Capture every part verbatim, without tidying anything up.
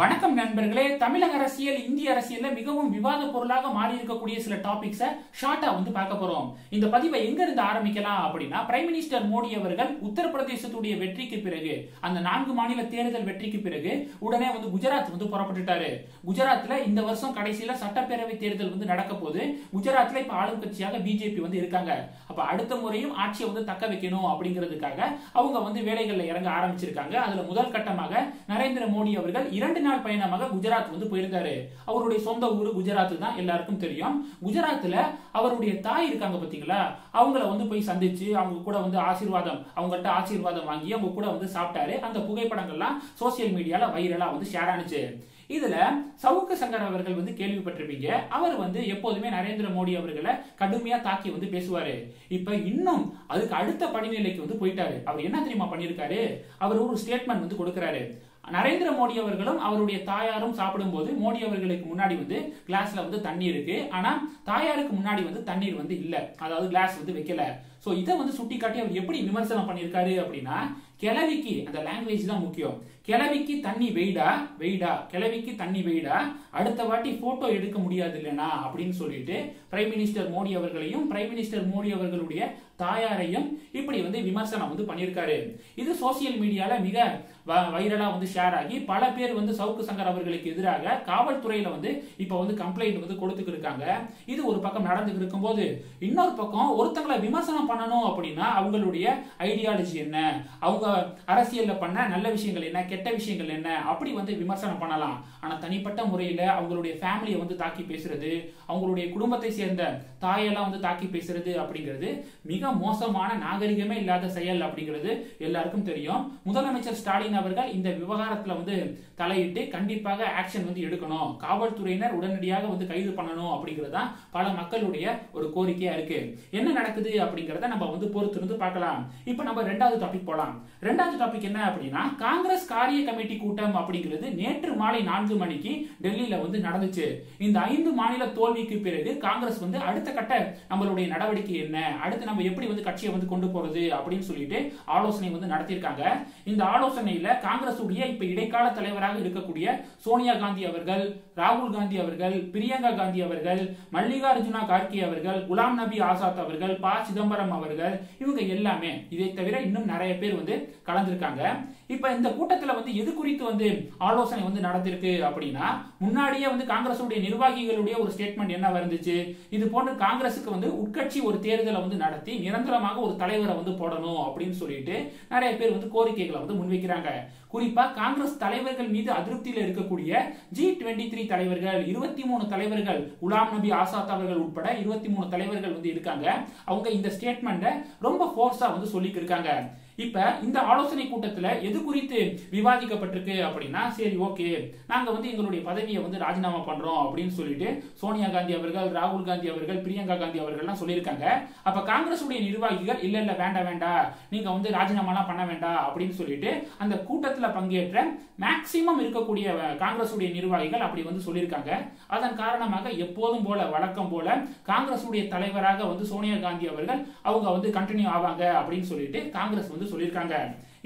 வணக்கம் நண்பர்களே, தமிழக அரசியல் இந்திய அரசியல்ல மிகவும் விவாத பொருளாக மாறி இருக்கக்கூடிய சில டாபிக்ஸ ஷார்ட்டா வந்து பார்க்க போறோம். இந்த பதிவை எங்க இருந்து ஆரம்பிக்கலாம் அப்படின்னா, பிரைம் மினிஸ்டர் மோடி அவர்கள் உத்தரப்பிரதேசத்துடைய வெற்றிக்கு பிறகு, அந்த நான்கு மாநில தேர்தல் வெற்றிக்கு பிறகு உடனே வந்து குஜராத் வந்து புறப்பட்டுட்டாரு. குஜராத்ல இந்த வருஷம் கடைசியில சட்டப்பேரவை தேர்தல் வந்து நடக்க போது, குஜராத்ல இப்ப ஆளும் கட்சியாக பிஜேபி வந்து இருக்காங்க. அப்ப அடுத்த முறையும் ஆட்சியை வந்து தக்க வைக்கணும் அப்படிங்கிறதுக்காக அவங்க வந்து வேலைகள்ல இறங்க ஆரம்பிச்சிருக்காங்க. அதுல முதல் கட்டமாக நரேந்திர மோடி அவர்கள் இரண்டு நாள் பயணமாக குஜராத் வந்து போயிருக்காரு. அவருடைய சொந்த ஊரு குஜராத் தான், எல்லாருக்கும் தெரியும். குஜராத்ல அவருடைய தாய் இருக்காங்க பாத்தீங்களா, அவங்கள வந்து போய் சந்திச்சு அவங்க கூட வந்து ஆசீர்வாதம், அவங்கள்ட்ட ஆசீர்வாதம் வாங்கி அவங்க கூட வந்து சாப்பிட்டாரு. அந்த புகைப்படங்கள்லாம் சோசியல் மீடியால வைரலா வந்து ஷேர் ஆனிச்சு. இதுல சவுக்கு சங்கர் அவர்கள் வந்து கேள்விப்பட்டிருப்பீங்க. அவர் வந்து எப்போதுமே நரேந்திர மோடி அவர்களை கடுமையா தாக்கி வந்து பேசுவாரு. இப்ப இன்னும் அதுக்கு அடுத்த படிநிலைக்கு வந்து போயிட்டாரு. அவர் என்ன தெரியுமா பண்ணிருக்காரு, அவர் ஒரு ஸ்டேட்மெண்ட் வந்து கொடுக்கிறாரு. நரேந்திர மோடி அவர்களும் அவருடைய தாயாரும் சாப்பிடும் போது மோடி அவர்களுக்கு முன்னாடி வந்து கிளாஸ்ல வந்து தண்ணி இருக்கு, ஆனா தாயாருக்கு முன்னாடி வந்து தண்ணீர் வந்து இல்ல, அதாவது கிளாஸ் வந்து வைக்கல. சோ இதை வந்து சுட்டி காட்டி அவர் எப்படி விமர்சனம் பண்ணியிருக்காரு அப்படின்னா, கிளவிக்கு அந்த லாங்குவேஜ் தான் முக்கியம். கிளவிக்கு தண்ணி வெயிடா வெயிடா கிளவிக்கு தண்ணி வெயிடா, அடுத்த வாட்டி போட்டோ எடுக்க முடியாது இல்லைனா அப்படின்னு சொல்லிட்டு பிரைம் மினிஸ்டர் மோடி அவர்களையும் பிரைம் மினிஸ்டர் மோடி அவர்களுடைய தாயாரையும் இப்படி வந்து விமர்சனம் வந்து பண்ணியிருக்காரு. இது சோசியல் மீடியால மிக வைரலா வந்து ஷேர் ஆகி பல பேர் வந்து சவுக்கு சங்கர் அவர்களுக்கு எதிராக காவல்துறையில வந்து இப்ப வந்து கம்ப்ளைண்ட் வந்து கொடுத்துட்டு இருக்காங்க. இது ஒரு பக்கம் நடந்துட்டு இருக்கும் போது, இன்னொரு பக்கம் ஒருத்தங்களை விமர்சனம் பண்ணணும் அப்படின்னா அவங்களுடைய ஐடியாலஜி என்ன, அவங்க அரசியல்ல பண்ண நல்ல விஷயங்கள் என்ன, கெட்ட விஷயங்கள் என்ன, அப்படி வந்து விமர்சனம் பண்ணலாம். ஆனா தனிப்பட்ட முறையில அவங்களுடைய ஃபேமிலியை வந்து தாக்கி பேசுறது, அவங்களுடைய குடும்பத்தை சேர்ந்த தாயெல்லாம் வந்து தாக்கி பேசுறது அப்படிங்கிறது மிக மோசமான, நாகரிகமே இல்லாத செயல் அப்படிங்கிறது எல்லாருக்கும் தெரியும். முதலமைச்சர் ஸ்டாலின் அவர்கள் இந்த விவகாரத்துல வந்து தலையிட்டு கண்டிப்பாக ஆக்ஷன் வந்து எடுக்கணும், காவல்துறையினர் உடனடியாக வந்து கைது பண்ணணும் அப்படிங்கிறது பல மக்களுடைய ஒரு கோரிக்கையா இருக்கு. என்ன நடக்குது அப்படிங்கறத நம்ம வந்து பொறுத்திருந்து பார்க்கலாம். இப்ப நம்ம ரெண்டாவது டாபிக் போலாம். ரெண்டாவது டாபிக் என்ன அப்படின்னா, காங்கிரஸ் காரிய கமிட்டி கூட்டம் அப்படிங்கிறது நேற்று மாலை நான்கு மணிக்கு டெல்லியில வந்து நடந்துச்சு. இந்த ஐந்து மாநில தோல்விக்கு பிறகு காங்கிரஸ் வந்து அடுத்த கட்ட நம்மளுடைய நடவடிக்கை என்ன, அடுத்து நம்ம எப்படி வந்து கட்சியை வந்து கொண்டு போறது அப்படின்னு சொல்லிட்டு ஆலோசனை வந்து நடத்தியிருக்காங்க. இந்த ஆலோசனையில காங்கிரஸ் உடைய இப்ப இடைக்கால தலைவராக இருக்கக்கூடிய சோனியா காந்தி அவர்கள், ராகுல் காந்தி அவர்கள், பிரியங்கா காந்தி அவர்கள், மல்லிகார்ஜுனா கார்கே அவர்கள், குலாம் நபி ஆசாத் அவர்கள், ப சிதம்பரம் அவர்கள், இவங்க எல்லாமே, இதை தவிர இன்னும் நிறைய பேர் வந்து கலந்திருக்காங்க. இப்ப இந்த கூட்டத்துல வந்து எது குறித்து வந்து ஆலோசனை வந்து நடந்திருக்கு அப்படின்னா, முன்னாடியே வந்து காங்கிரசுடைய நிர்வாகிகளுடைய ஒரு ஸ்டேட்மெண்ட் என்ன வந்துச்சு, இது போன்ற காங்கிரசுக்கு வந்து உட்கட்சி ஒரு தேர்தலை வந்து நடத்தி நிரந்தரமாக ஒரு தலைவரை வந்து போடணும் அப்படின்னு சொல்லிட்டு நிறைய பேர் வந்து கோரிக்கைகளை வந்து முன்வைக்கிறாங்க. குறிப்பா காங்கிரஸ் தலைவர்கள் மீது அதிருப்தியில் இருக்கக்கூடிய ஜி டுவெண்ட்டி த்ரீ தலைவர்கள், இருபத்தி மூணு தலைவர்கள், குலாம் நபி ஆசாத் அவர்கள் உட்பட இருபத்தி மூணு தலைவர்கள் வந்து இருக்காங்க. அவங்க இந்த ஸ்டேட்மெண்ட ரொம்ப ஃபோர்ஸா வந்து சொல்லிட்டு இருக்காங்க. இப்ப இந்த ஆலோசனை கூட்டத்தில் எது குறித்து விவாதிக்கப்பட்டிருக்கு அப்படின்னா, சரி ஓகே நாங்க வந்து எங்களுடைய பதவியை வந்து ராஜினாமா பண்றோம் அப்படின்னு சொல்லிட்டு சோனியா காந்தி அவர்கள், ராகுல் காந்தி அவர்கள், பிரியங்கா காந்தி அவர்கள்லாம் சொல்லியிருக்காங்க. அப்ப காங்கிரஸ் உடைய நிர்வாகிகள் இல்ல இல்ல வேண்டாம் வேண்டாம் நீங்க வந்து ராஜினாமாலாம் பண்ண வேண்டாம் அப்படின்னு சொல்லிட்டு அந்த கூட்டத்தில் பங்கேற்ற மேக்சிமம் இருக்கக்கூடிய காங்கிரஸ் உடைய நிர்வாகிகள் அப்படி வந்து சொல்லியிருக்காங்க. அதன் காரணமாக எப்போதும் போல வழக்கம் போல காங்கிரஸ் உடைய தலைவராக வந்து சோனியா காந்தி அவர்கள் அவங்க வந்து கண்டினியூ ஆவாங்க அப்படின்னு சொல்லிட்டு காங்கிரஸ் வந்து சொல்லியிருக்காங்க.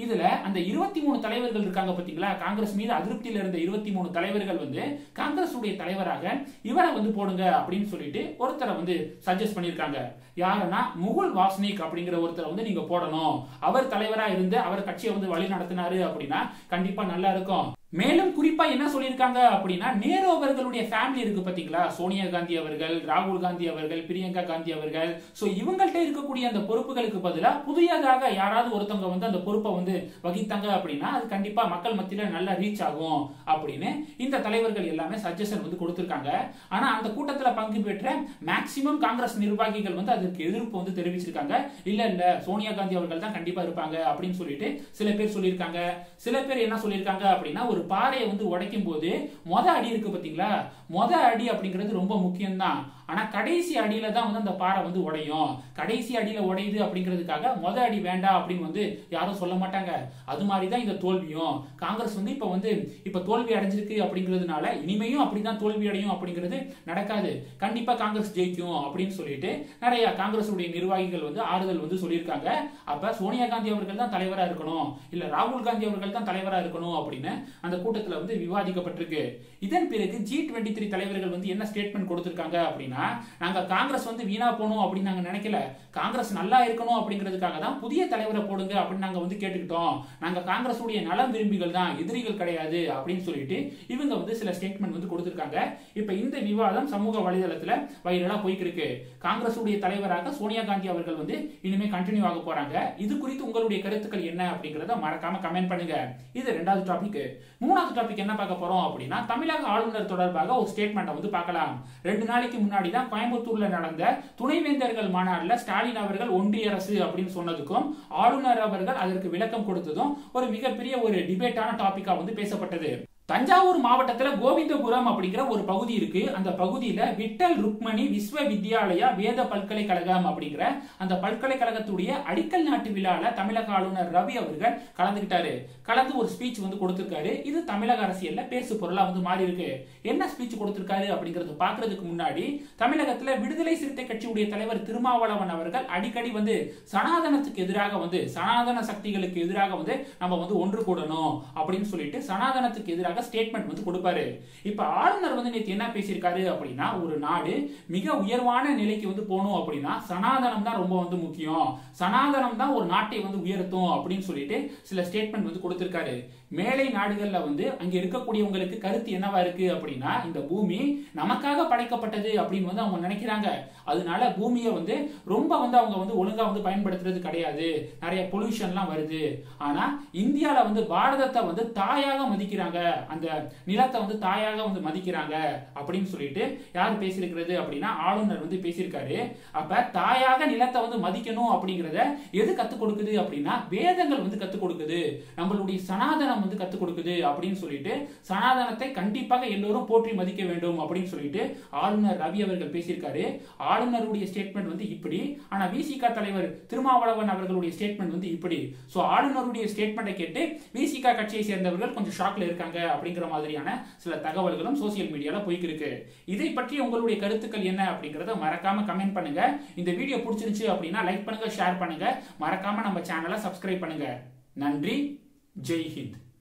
இதுல அந்த இருபத்தி மூணு தலைவர்கள் இருக்காங்க பாத்தீங்களா, காங்கிரஸ் மீது அதிருப்தியில் இருந்த இருபத்தி மூணு தலைவர்கள் வந்து காங்கிரஸ் உடைய தலைவராக இவரை வந்து போடுங்க அப்படின்னு சொல்லிட்டு ஒருத்தரை வந்து சஜஸ்ட் பண்ணியிருக்காங்க. யாருன்னா முகுல் வாஸ்னிக் அப்படிங்கிற ஒருத்தரை வந்து நீங்க போடணும், அவர் தலைவரா இருந்து அவர் கட்சியை வந்து வழி நடத்தினாரு அப்படின்னா கண்டிப்பா நல்லா இருக்கும். மேலும் குறிப்பா என்ன சொல்லியிருக்காங்க அப்படின்னா, நேரு அவர்களுடைய ஃபேமிலி இருக்கு பாத்தீங்களா, சோனியா காந்தி அவர்கள், ராகுல் காந்தி அவர்கள், பிரியங்கா காந்தி அவர்கள், சோ இவங்கள்ட்ட இருக்கக்கூடிய அந்த பொறுப்புகளுக்கு பதிலாக புதியதாக யாராவது ஒருத்தவங்க வந்து அந்த பொறுப்பை வந்து வகித்தாங்க அப்படின்னா அது கண்டிப்பா மக்கள் மத்தியில நல்லா ரீச் ஆகும் அப்படின்னு இந்த தலைவர்கள் எல்லாமே சஜஷன் வந்து கொடுத்திருக்காங்க. ஆனா அந்த கூட்டத்தில் பங்கு பெற்ற மேக்சிமம் காங்கிரஸ் நிர்வாகிகள் வந்து அதற்கு எதிர்ப்பு வந்து தெரிவிச்சிருக்காங்க. இல்ல இல்ல சோனியா காந்தி அவர்கள் தான் கண்டிப்பா இருப்பாங்க அப்படின்னு சொல்லிட்டு சில பேர் சொல்லியிருக்காங்க. சில பேர் என்ன சொல்லியிருக்காங்க அப்படின்னா, ஒரு பாறையை வந்து உடைக்கும் போது மொத அடி இருக்கு பாத்தீங்களா, மொத அடி அப்படிங்கிறது ரொம்ப முக்கியம் தான், ஆனா கடைசி அடியில தான் வந்து அந்த பாறை வந்து உடையும், கடைசி அடியில உடையுது அப்படிங்கிறதுக்காக மொத அடி வேண்டாம் அப்படின்னு வந்து யாரும் சொல்ல மாட்டாங்க. மாட்டாங்க அது மாதிரி தான் இந்த தோல்வியும் காங்கிரஸ் வந்து இப்ப வந்து இப்ப தோல்வி அடைஞ்சிருக்கு அப்படிங்கிறதுனால இனிமேயும் அப்படி தான் தோல்வி அடையும் அப்படிங்கிறது நடக்காது கண்டிப்பா காங்கிரஸ் ஜெயிக்கும் அப்படினு சொல்லிட்டு நிறைய காங்கிரஸ் உடைய நிர்வாகிகள் வந்து ஆறுதல் வந்து சொல்லிருக்காங்க அப்ப சோனியா காந்தி அவர்கள் தான் தலைவரா இருக்கணும் இல்ல ராகுல் காந்தி அவர்கள் தான் தலைவரா இருக்கணும் அப்படினு அந்த கூட்டத்துல வந்து விவாதிக்கப்பட்டிருக்கு இதன் பிறகு ஜி twenty-three தலைவர்கள் வந்து என்ன ஸ்டேட்மென்ட் கொடுத்திருக்காங்க அப்படினா நாங்க காங்கிரஸ் வந்து வீணா போணும் அப்படி நாங்க நினைக்கல காங்கிரஸ் நல்லா இருக்கணும் அப்படிங்கிறதுக்காக தான் புதிய தலைவரை போடுங்க அப்படி நாங்க வந்து கேட்டுக்கிட்டோம் நாங்க காங்கிரஸ் உடைய நலம் விரும்பிகள் தான் எதிரிகள் கிடையாது அப்படினு சொல்லிட்டு இவங்க வந்து சில ஸ்டேட்மென்ட் வந்து கொடுத்திருக்காங்க இப்போ இந்த விவாதம் சமூக வலைதளத்துல வைரலா போயிட்டு இருக்கு காங்கிரஸ் உடைய தலைவராக சோனியா காந்தி அவர்கள் வந்து இனிமே கண்டினியூ ஆக போறாங்க இது குறித்து உங்களுடைய கருத்துக்கள் என்ன அப்படிங்கறத மறக்காம கமெண்ட் பண்ணுங்க இது இரண்டாவது டாபிக் மூணாவது டாபிக் என்ன பார்க்க போறோம் அப்படினா தமிழக ஆளுநர் தொடர்பாக ஒரு ஸ்டேட்மென்ட் வந்து பார்க்கலாம் ரெண்டு நாளைக்கு முன்னாடி தான் கோயம்புத்தூர்ல நடந்த துணைவேந்தர்கள் மாநாட்டில் ஸ்டாலின் அவர்கள் ஒன்றிய அரசு அப்படின்னு சொன்னதுக்கும் ஆளுநர் அவர்கள் அதற்கு விளக்கம் கொடுத்ததும் ஒரு மிகப்பெரிய ஒரு டிபேட்டான டாபிக்கா வந்து பேசப்பட்டது தஞ்சாவூர் மாவட்டத்துல கோவிந்தபுரம் அப்படிங்கிற ஒரு பகுதி இருக்கு அந்த பகுதியில விட்டல் ருக்மணி விஸ்வ வித்யாலயா வேத பல்கலைக்கழகம் அப்படிங்கிற அந்த பல்கலைக்கழகத்துடைய அடிக்கல் நாட்டு விழால தமிழக ஆளுநர் ரவி அவர்கள் கலந்துகிட்டாரு கலந்து ஒரு ஸ்பீச் வந்து கொடுத்திருக்காரு இது தமிழக அரசியல்ல பேசு பொருளா வந்து மாறி இருக்கு என்ன ஸ்பீச் கொடுத்திருக்காரு அப்படிங்கறது பாக்குறதுக்கு முன்னாடி தமிழகத்துல விடுதலை சிறுத்தை கட்சியுடைய தலைவர் திருமாவளவன் அவர்கள் அடிக்கடி வந்து சனாதனத்துக்கு எதிராக வந்து சனாதன சக்திகளுக்கு எதிராக வந்து நம்ம வந்து ஒன்று கூடணும் அப்படின்னு சொல்லிட்டு சனாதனத்துக்கு எதிராக ஸ்டேட்மென்ட் வந்து கொடுப்பாரு இப்ப ஆளுநர் வந்து நேத்து என்ன பேசியிருக்காரு அப்படினா ஒரு நாடு மிக உயர்வான நிலைக்கு வந்து போணும் அப்படினா சனாதனம் தான் ரொம்ப வந்து முக்கியம் சனாதனம் தான் ஒரு நாட்டை வந்து உயர்த்தும் அப்படினு சொல்லிட்டு சில ஸ்டேட்மென்ட் வந்து கொடுத்திருக்காரு மேலை நாடுகள்ல வந்து அங்க இருக்கக்கூடியவங்களுக்கு கருத்து என்னவா இருக்கு அப்படினா இந்த பூமி நமக்காக படைக்கப்பட்டது அப்படினு வந்து அவங்க நினைக்கிறாங்க அதனால பூமியை வந்து ரொம்ப வந்து அவங்க வந்து ஒழுங்கா வந்து பயன்படுத்துறது கிடையாது நிறைய பொல்யூஷன்லாம் வருது ஆனா இந்தியால வந்து பாரதத்தை வந்து தாயாக மதிக்கிறாங்க அந்த நிலத்தை வந்து தாயாக வந்து மதிக்கிறாங்க அப்படின்னு சொல்லிட்டு யார் பேசியிருக்கிறது அப்படின்னா ஆளுநர் வந்து பேசியிருக்காரு அப்ப தாயாக நிலத்தை வந்து மதிக்கணும் அப்படிங்கிறத எது கற்றுக் கொடுக்குது அப்படின்னா வேதங்கள் வந்து கற்றுக் கொடுக்குது நம்மளுடைய சனாதனம் வந்து கற்றுக் கொடுக்குது அப்படின்னு சொல்லிட்டு சனாதனத்தை கண்டிப்பாக எல்லோரும் போற்றி மதிக்க வேண்டும் அப்படின்னு சொல்லிட்டு ஆளுநர் ரவி அவர்கள் பேசியிருக்காரு ஆளுநருடைய ஸ்டேட்மெண்ட் வந்து இப்படி ஆனா விசிகா தலைவர் திருமாவளவன் அவர்களுடைய ஸ்டேட்மெண்ட் வந்து இப்படி சோ ஆளுநருடைய ஸ்டேட்மெண்ட்டை கேட்டு விசிகா கட்சியை சேர்ந்தவர்கள் கொஞ்சம் ஷாக்ல இருக்காங்க அப்படிங்கிற மாதிரியான சில தகவல்களும் சோசியல் மீடியால போயிட்டு இருக்கு இதை பற்றி உங்களுடைய கருத்துக்கள் என்ன அப்படிங்கறத மறக்காம கமெண்ட் பண்ணுங்க இந்த வீடியோ பிடிச்சிருச்சு அப்படின்னா லைக் பண்ணுங்க ஷேர் பண்ணுங்க மறக்காம நம்ம சேனலை சப்ஸ்கிரைப் பண்ணுங்க நன்றி ஜெய் ஹிந்த்